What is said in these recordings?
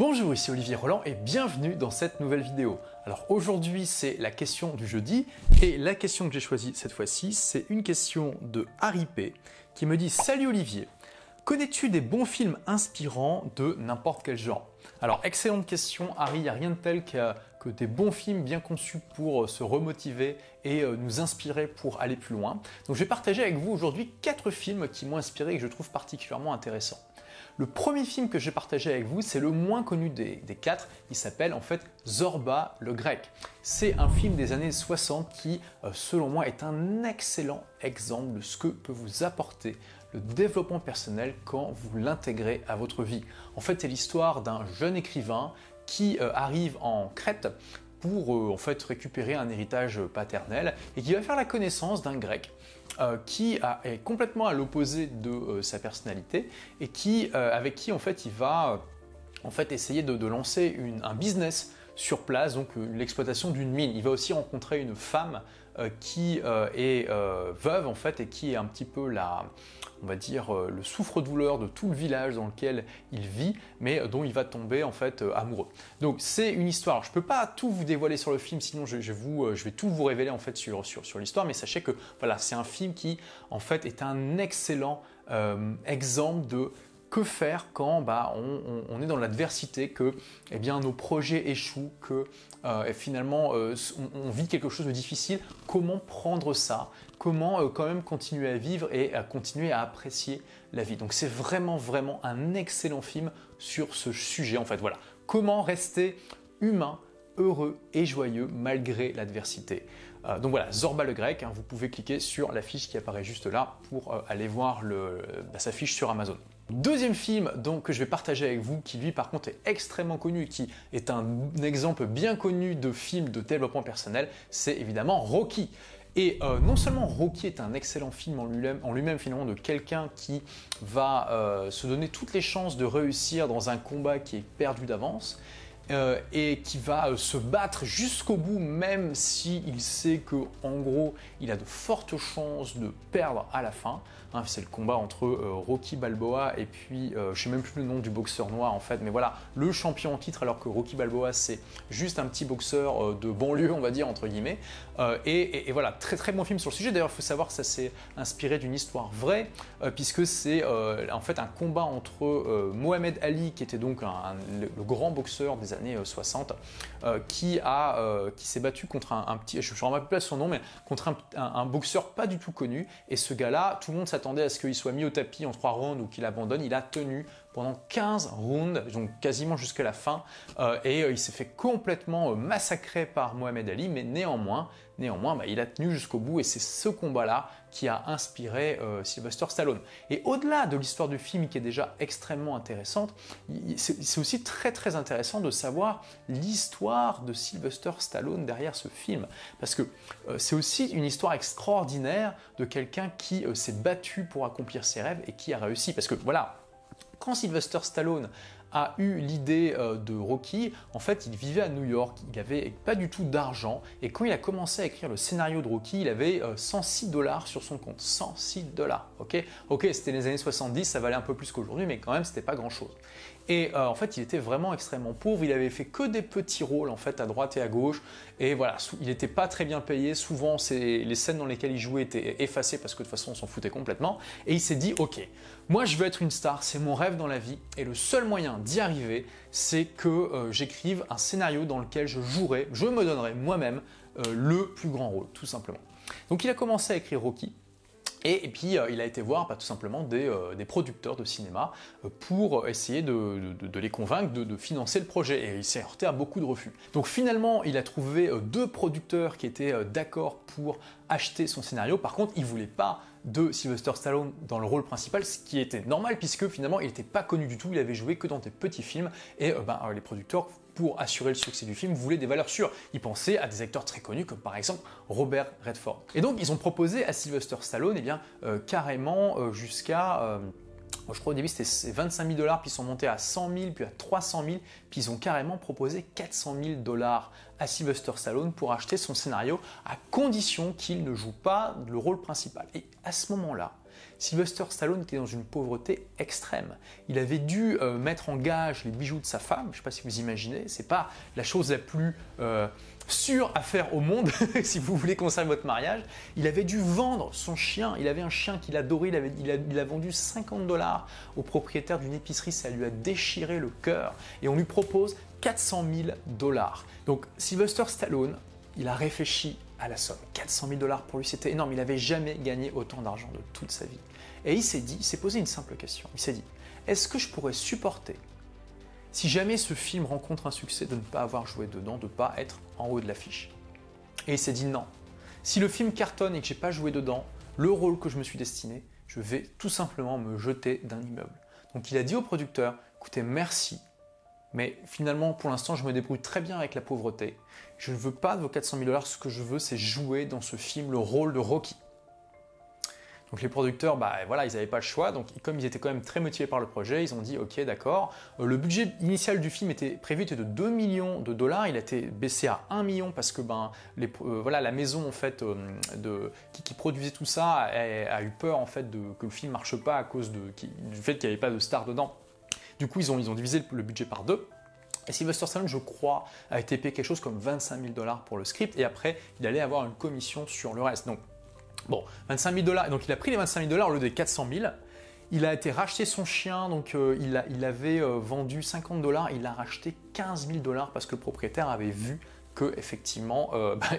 Bonjour, ici Olivier Roland et bienvenue dans cette nouvelle vidéo. Alors aujourd'hui, c'est la question du jeudi et la question que j'ai choisie cette fois-ci, c'est une question de Harry P qui me dit « Salut Olivier, connais-tu des bons films inspirants de n'importe quel genre ?» Alors excellente question Harry, il n'y a rien de tel que des bons films bien conçus pour se remotiver et nous inspirer pour aller plus loin. Donc je vais partager avec vous aujourd'hui 4 films qui m'ont inspiré et que je trouve particulièrement intéressants. Le premier film que j'ai partagé avec vous, c'est le moins connu des 4, il s'appelle en fait Zorba le Grec. C'est un film des années 60 qui, selon moi, est un excellent exemple de ce que peut vous apporter le développement personnel quand vous l'intégrez à votre vie. En fait, c'est l'histoire d'un jeune écrivain qui arrive en Crète pour en fait récupérer un héritage paternel et qui va faire la connaissance d'un grec qui est complètement à l'opposé de sa personnalité et avec qui en fait il va en fait essayer de lancer un business sur place, donc l'exploitation d'une mine. Il va aussi rencontrer une femme qui est veuve en fait et qui est un petit peu le souffre-douleur de tout le village dans lequel il vit, mais dont il va tomber en fait amoureux. Donc c'est une histoire. Alors, je ne peux pas tout vous dévoiler sur le film, sinon je vais tout vous révéler en fait sur l'histoire, mais sachez que voilà, c'est un film qui en fait est un excellent exemple de que faire quand on est dans l'adversité, que eh bien, nos projets échouent, que finalement on vit quelque chose de difficile. Comment prendre ça? Comment quand même continuer à vivre et à continuer à apprécier la vie? Donc c'est vraiment un excellent film sur ce sujet en fait. Voilà. Comment rester humain, heureux et joyeux malgré l'adversité. Donc voilà, Zorba le Grec, hein, vous pouvez cliquer sur la fiche qui apparaît juste là pour aller voir sa fiche sur Amazon. Deuxième film donc, que je vais partager avec vous, qui lui par contre est extrêmement connu, qui est un exemple bien connu de film de développement personnel, c'est évidemment Rocky. Et non seulement Rocky est un excellent film en lui-même finalement de quelqu'un qui va se donner toutes les chances de réussir dans un combat qui est perdu d'avance, et qui va se battre jusqu'au bout, même s'il sait qu'en gros, il a de fortes chances de perdre à la fin. Hein, c'est le combat entre Rocky Balboa et puis, je ne sais même plus le nom du boxeur noir en fait, mais voilà, le champion en titre, alors que Rocky Balboa, c'est juste un petit boxeur de banlieue, on va dire, entre guillemets. Et voilà, très bon film sur le sujet. D'ailleurs, il faut savoir que ça s'est inspiré d'une histoire vraie, puisque c'est en fait un combat entre Mohamed Ali, qui était donc le grand boxeur des années 60 qui s'est battu contre un petit, je ne me rappelle plus son nom, mais contre un boxeur pas du tout connu, et ce gars là tout le monde s'attendait à ce qu'il soit mis au tapis en 3 rounds ou qu'il abandonne. Il a tenu pendant 15 rounds, donc quasiment jusqu'à la fin, et il s'est fait complètement massacrer par Mohamed Ali, mais néanmoins bah, il a tenu jusqu'au bout, et c'est ce combat là qui a inspiré Sylvester Stallone. Et au-delà de l'histoire du film qui est déjà extrêmement intéressante, c'est aussi très intéressant de savoir l'histoire de Sylvester Stallone derrière ce film, parce que c'est aussi une histoire extraordinaire de quelqu'un qui s'est battu pour accomplir ses rêves et qui a réussi. Parce que voilà, quand Sylvester Stallone a eu l'idée de Rocky, en fait il vivait à New York, il n'avait pas du tout d'argent, et quand il a commencé à écrire le scénario de Rocky, il avait 106 $ sur son compte, 106 $, ok, c'était les années 70, ça valait un peu plus qu'aujourd'hui, mais quand même c'était pas grand chose. Et en fait il était vraiment extrêmement pauvre, il avait fait que des petits rôles en fait à droite et à gauche, et voilà, il n'était pas très bien payé, souvent les scènes dans lesquelles il jouait étaient effacées parce que de toute façon on s'en foutait complètement, et il s'est dit ok, moi je veux être une star, c'est mon rêve dans la vie, et le seul moyen d'y arriver, c'est que j'écrive un scénario dans lequel je me donnerai moi-même le plus grand rôle, tout simplement. Donc il a commencé à écrire Rocky, et puis il a été voir tout simplement des producteurs de cinéma pour essayer de les convaincre de financer le projet, et il s'est heurté à beaucoup de refus. Donc finalement il a trouvé 2 producteurs qui étaient d'accord pour acheter son scénario. Par contre ils ne voulaient pas de Sylvester Stallone dans le rôle principal, ce qui était normal puisque finalement il n'était pas connu du tout, il avait joué que dans des petits films, et les producteurs, pour assurer le succès du film, voulaient des valeurs sûres. Ils pensaient à des acteurs très connus comme par exemple Robert Redford. Et donc ils ont proposé à Sylvester Stallone carrément jusqu'à... je crois au début c'était 25 000 $, puis ils sont montés à 100 000, puis à 300 000, puis ils ont carrément proposé 400 000 $ à Sylvester Stallone pour acheter son scénario, à condition qu'il ne joue pas le rôle principal. Et à ce moment-là, Sylvester Stallone était dans une pauvreté extrême. Il avait dû mettre en gage les bijoux de sa femme. Je ne sais pas si vous imaginez, c'est pas la chose la plus sûre à faire au monde si vous voulez conserver votre mariage. Il avait dû vendre son chien. Il avait un chien qu'il adorait. Il a vendu 50 $ au propriétaire d'une épicerie. Ça lui a déchiré le cœur et on lui propose 400 000 $. Donc Sylvester Stallone, il a réfléchi à la somme. 400 000 $ pour lui, c'était énorme. Il n'avait jamais gagné autant d'argent de toute sa vie. Et il s'est dit, il s'est posé une simple question. Il s'est dit, est-ce que je pourrais supporter, si jamais ce film rencontre un succès, de ne pas avoir joué dedans, de ne pas être en haut de l'affiche? Et il s'est dit non. Si le film cartonne et que je n'ai pas joué dedans, le rôle que je me suis destiné, je vais tout simplement me jeter d'un immeuble. Donc il a dit au producteur, écoutez, merci. Mais finalement, pour l'instant, je me débrouille très bien avec la pauvreté. Je ne veux pas de vos 400 000 $. Ce que je veux, c'est jouer dans ce film le rôle de Rocky. Donc les producteurs, bah voilà, ils n'avaient pas le choix. Donc comme ils étaient quand même très motivés par le projet, ils ont dit ok, d'accord. Le budget initial du film était prévu était de 2 millions $. Il a été baissé à 1 million parce que ben voilà, la maison en fait qui produisait tout ça a eu peur en fait que le film marche pas à cause du fait qu'il n'y avait pas de star dedans. Du coup, ils ont divisé le budget par 2. Et Sylvester Stallone, je crois, a été payé quelque chose comme 25 000 $ pour le script. Et après, il allait avoir une commission sur le reste. Donc, bon, 25 000 $. Donc, il a pris les 25 000 $ au lieu des 400 000 $. Il a été racheté son chien. Donc, il avait vendu 50 $. Il a racheté 15 000 $ parce que le propriétaire avait vu que effectivement,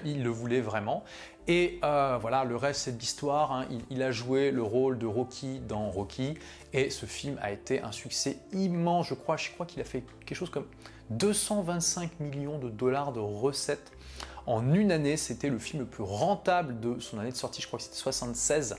il le voulait vraiment. Et voilà, le reste c'est de l'histoire, hein. Il a joué le rôle de Rocky dans Rocky et ce film a été un succès immense. Je crois qu'il a fait quelque chose comme 225 millions $ de recettes en une année. C'était le film le plus rentable de son année de sortie, je crois que c'était 76.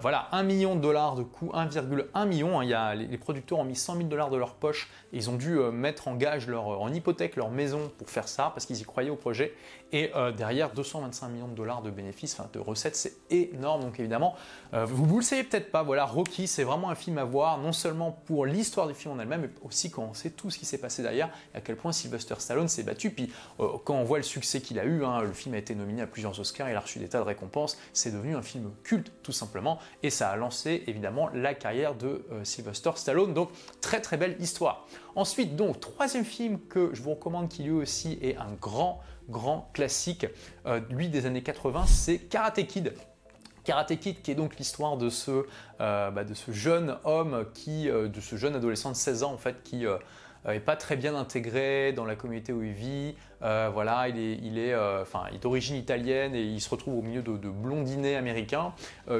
Voilà, 1 million $ de coût, 1,1 million. Hein. Les producteurs ont mis 100 000 $ de leur poche et ils ont dû mettre en gage, en hypothèque, leur maison pour faire ça parce qu'ils y croyaient au projet. Et derrière, 225 millions $ de bénéfices, enfin, de recettes, c'est énorme. Donc évidemment, vous le savez peut-être pas, voilà, Rocky, c'est vraiment un film à voir, non seulement pour l'histoire du film en elle-même, mais aussi quand on sait tout ce qui s'est passé derrière et à quel point Sylvester Stallone s'est battu. Puis quand on voit le succès qu'il a eu, hein, le film a été nominé à plusieurs Oscars, il a reçu des tas de récompenses, c'est devenu un film culte tout simplement et ça a lancé évidemment la carrière de Sylvester Stallone. Donc très très belle histoire. Ensuite, donc, troisième film que je vous recommande, qui lui aussi est un grand classique, lui des années 80, c'est Karate Kid. Karate Kid, qui est donc l'histoire de ce jeune adolescent de 16 ans en fait, qui n'est pas très bien intégré dans la communauté où il vit. Voilà, il est d'origine italienne et il se retrouve au milieu de blondinés américains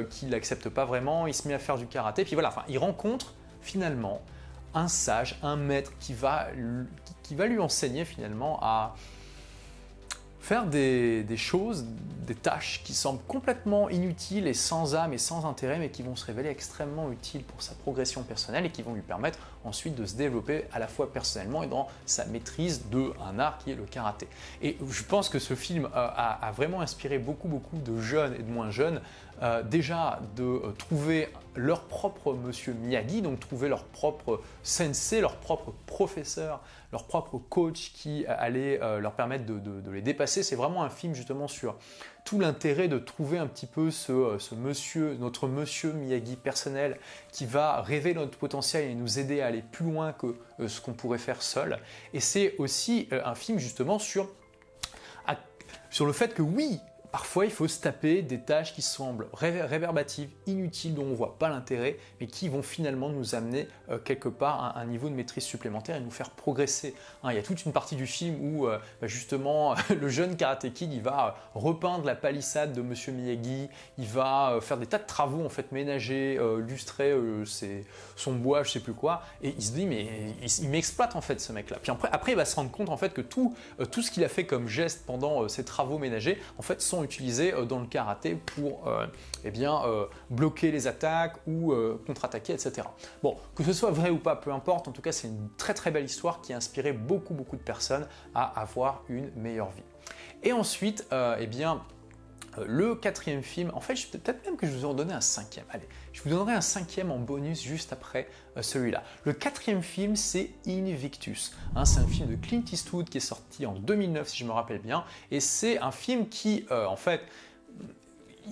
qui ne l'acceptent pas vraiment. Il se met à faire du karaté, puis voilà, enfin, il rencontre finalement un sage, un maître qui va lui enseigner finalement à faire des choses, des tâches qui semblent complètement inutiles et sans âme et sans intérêt, mais qui vont se révéler extrêmement utiles pour sa progression personnelle et qui vont lui permettre ensuite de se développer à la fois personnellement et dans sa maîtrise d'un art qui est le karaté. Et je pense que ce film a vraiment inspiré beaucoup de jeunes et de moins jeunes, déjà de trouver leur propre monsieur Miyagi, donc trouver leur propre sensei, leur propre professeur, leur propre coach qui allait leur permettre de les dépasser. C'est vraiment un film justement sur tout l'intérêt de trouver un petit peu notre monsieur Miyagi personnel qui va révéler notre potentiel et nous aider à aller plus loin que ce qu'on pourrait faire seul. Et c'est aussi un film justement sur le fait que oui, parfois, il faut se taper des tâches qui semblent réverbatives, inutiles, dont on ne voit pas l'intérêt, mais qui vont finalement nous amener quelque part à un niveau de maîtrise supplémentaire et nous faire progresser. Hein, il y a toute une partie du film où justement le jeune Karate Kid, il va repeindre la palissade de Monsieur Miyagi, il va faire des tas de travaux en fait ménagers, lustrer son bois, je sais plus quoi, et il se dit mais il m'exploite en fait ce mec-là. Puis après, il va se rendre compte en fait que tout ce qu'il a fait comme geste pendant ses travaux ménagers, en fait, sont utilisés dans le karaté pour bloquer les attaques ou contre-attaquer, etc. Bon, que ce soit vrai ou pas, peu importe, en tout cas c'est une très très belle histoire qui a inspiré beaucoup de personnes à avoir une meilleure vie. Et ensuite, le quatrième film, en fait peut-être même que je vous en donnerai un cinquième, allez, je vous donnerai un cinquième en bonus juste après celui-là. Le quatrième film, c'est Invictus, hein, c'est un film de Clint Eastwood qui est sorti en 2009 si je me rappelle bien, et c'est un film qui en fait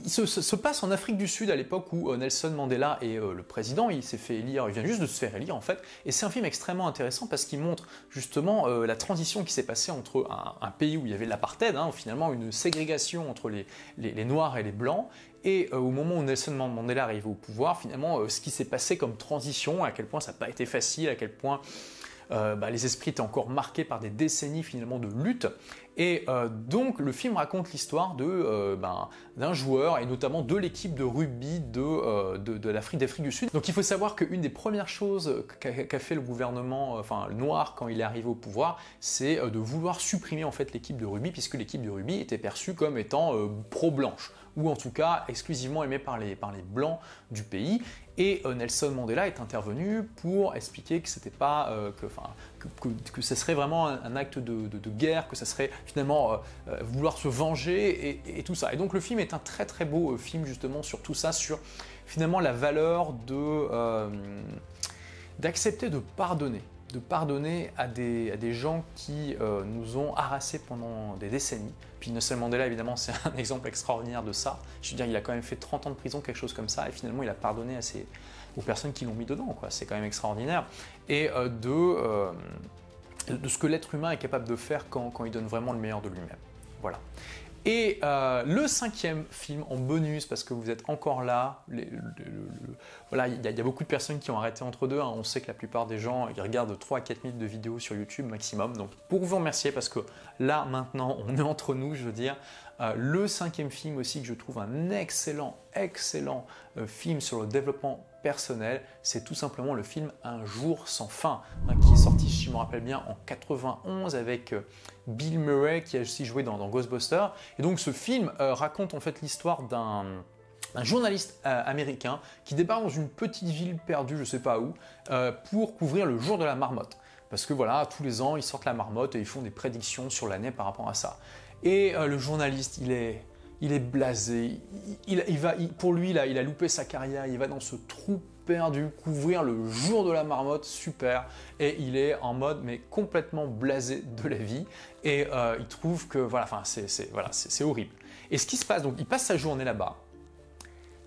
Il se passe en Afrique du Sud à l'époque où Nelson Mandela est le président, il s'est fait élire, il vient juste de se faire élire en fait, et c'est un film extrêmement intéressant parce qu'il montre justement la transition qui s'est passée entre un pays où il y avait l'apartheid, hein, finalement une ségrégation entre les noirs et les blancs, et au moment où Nelson Mandela arrive au pouvoir, finalement ce qui s'est passé comme transition, à quel point ça n'a pas été facile, à quel point les esprits étaient encore marqués par des décennies finalement de lutte. Et donc le film raconte l'histoire de d'un joueur et notamment de l'équipe de rugby de l'Afrique du Sud. Donc il faut savoir qu'une des premières choses qu'a fait le gouvernement noir quand il est arrivé au pouvoir, c'est de vouloir supprimer en fait l'équipe de rugby, puisque l'équipe de rugby était perçue comme étant pro-blanche, ou en tout cas exclusivement aimée par les blancs du pays. Et Nelson Mandela est intervenu pour expliquer que c'était pas que ça serait vraiment un acte de guerre, que ça serait finalement vouloir se venger et tout ça. Et donc le film est un très très beau film justement sur tout ça, sur finalement la valeur d'accepter de pardonner à des gens qui nous ont harassés pendant des décennies. Puis Nelson Mandela, évidemment, c'est un exemple extraordinaire de ça. Je veux dire, il a quand même fait 30 ans de prison, quelque chose comme ça, et finalement, il a pardonné aux personnes qui l'ont mis dedans, quoi. C'est quand même extraordinaire. Et de ce que l'être humain est capable de faire quand il donne vraiment le meilleur de lui-même. Voilà. Et le cinquième film en bonus, parce que vous êtes encore là, voilà, il y a beaucoup de personnes qui ont arrêté entre deux, hein. On sait que la plupart des gens ils regardent 3 à 4 minutes de vidéos sur YouTube maximum, donc pour vous remercier, parce que là maintenant on est entre nous, je veux dire, le cinquième film aussi que je trouve un excellent film sur le développement personnel, c'est tout simplement le film Un jour sans fin, hein, qui est sorti, si je me rappelle bien, en 91 avec Bill Murray qui a aussi joué dans Ghostbusters. Et donc ce film raconte en fait l'histoire d'un journaliste américain qui débarque dans une petite ville perdue, je sais pas où, pour couvrir le jour de la marmotte. Parce que voilà, tous les ans ils sortent la marmotte et ils font des prédictions sur l'année par rapport à ça. Et le journaliste, il est blasé, pour lui, là, il a loupé sa carrière, il va dans ce trou perdu, couvrir le jour de la marmotte, super, et il est en mode mais complètement blasé de la vie, et il trouve que voilà, enfin c'est horrible. Et ce qui se passe, donc il passe sa journée là-bas,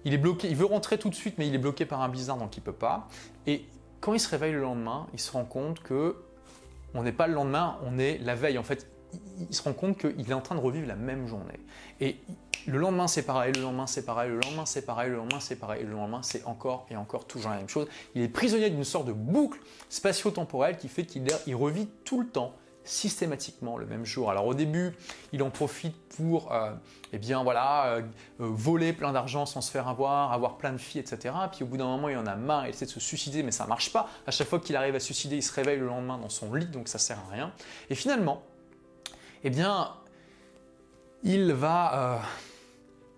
il est bloqué, il veut rentrer tout de suite, mais il est bloqué par un blizzard, donc il peut pas, et quand il se réveille le lendemain, il se rend compte que on n'est pas le lendemain, on est la veille, en fait. Il se rend compte qu'il est en train de revivre la même journée. Et le lendemain c'est pareil, le lendemain c'est pareil, le lendemain c'est pareil, le lendemain c'est pareil, et le lendemain c'est encore et encore toujours la même chose. Il est prisonnier d'une sorte de boucle spatio-temporelle qui fait qu'il revit tout le temps, systématiquement, le même jour. Alors au début, il en profite pour voler plein d'argent sans se faire avoir plein de filles, etc. Puis au bout d'un moment, il en a marre, il essaie de se suicider, mais ça ne marche pas. À chaque fois qu'il arrive à se suicider, il se réveille le lendemain dans son lit, donc ça ne sert à rien. Et finalement, eh bien, il va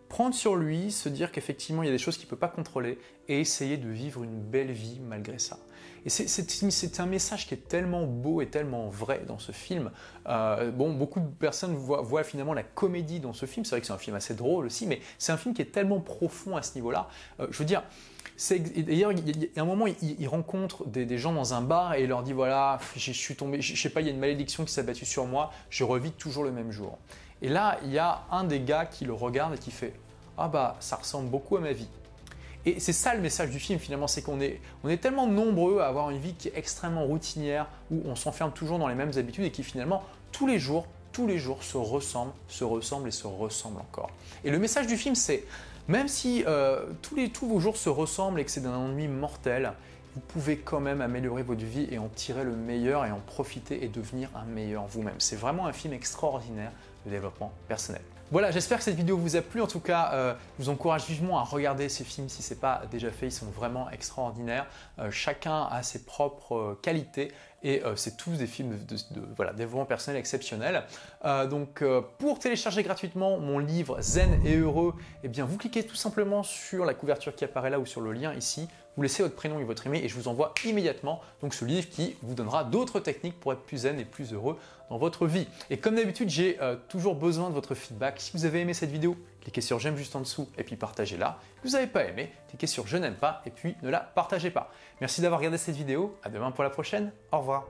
prendre sur lui, se dire qu'effectivement, il y a des choses qu'il ne peut pas contrôler et essayer de vivre une belle vie malgré ça. Et c'est un message qui est tellement beau et tellement vrai dans ce film. Beaucoup de personnes voient finalement la comédie dans ce film. C'est vrai que c'est un film assez drôle aussi, mais c'est un film qui est tellement profond à ce niveau-là. Je veux dire, d'ailleurs, il y a un moment, il rencontre des gens dans un bar et il leur dit « Voilà, je suis tombé, je sais pas, il y a une malédiction qui s'est abattue sur moi, je revis toujours le même jour. » Et là, il y a un des gars qui le regarde et qui fait « Ah bah, ça ressemble beaucoup à ma vie. » Et c'est ça le message du film finalement, c'est qu'on est tellement nombreux à avoir une vie qui est extrêmement routinière, où on s'enferme toujours dans les mêmes habitudes et qui finalement, tous les jours se ressemblent et se ressemblent encore. Et le message du film, c'est même si tous vos jours se ressemblent et que c'est d'un ennui mortel, vous pouvez quand même améliorer votre vie et en tirer le meilleur et en profiter et devenir un meilleur vous-même. C'est vraiment un film extraordinaire de développement personnel. Voilà, j'espère que cette vidéo vous a plu. En tout cas, je vous encourage vivement à regarder ces films si ce n'est pas déjà fait. Ils sont vraiment extraordinaires. Chacun a ses propres qualités et c'est tous des films de développement personnel exceptionnel. Pour télécharger gratuitement mon livre Zen et Heureux, eh bien, vous cliquez tout simplement sur la couverture qui apparaît là ou sur le lien ici. Vous laissez votre prénom et votre email et je vous envoie immédiatement donc ce livre qui vous donnera d'autres techniques pour être plus zen et plus heureux dans votre vie. Et comme d'habitude, j'ai toujours besoin de votre feedback. Si vous avez aimé cette vidéo, cliquez sur j'aime juste en dessous et puis partagez-la. Si vous n'avez pas aimé, cliquez sur je n'aime pas et puis ne la partagez pas. Merci d'avoir regardé cette vidéo. À demain pour la prochaine. Au revoir.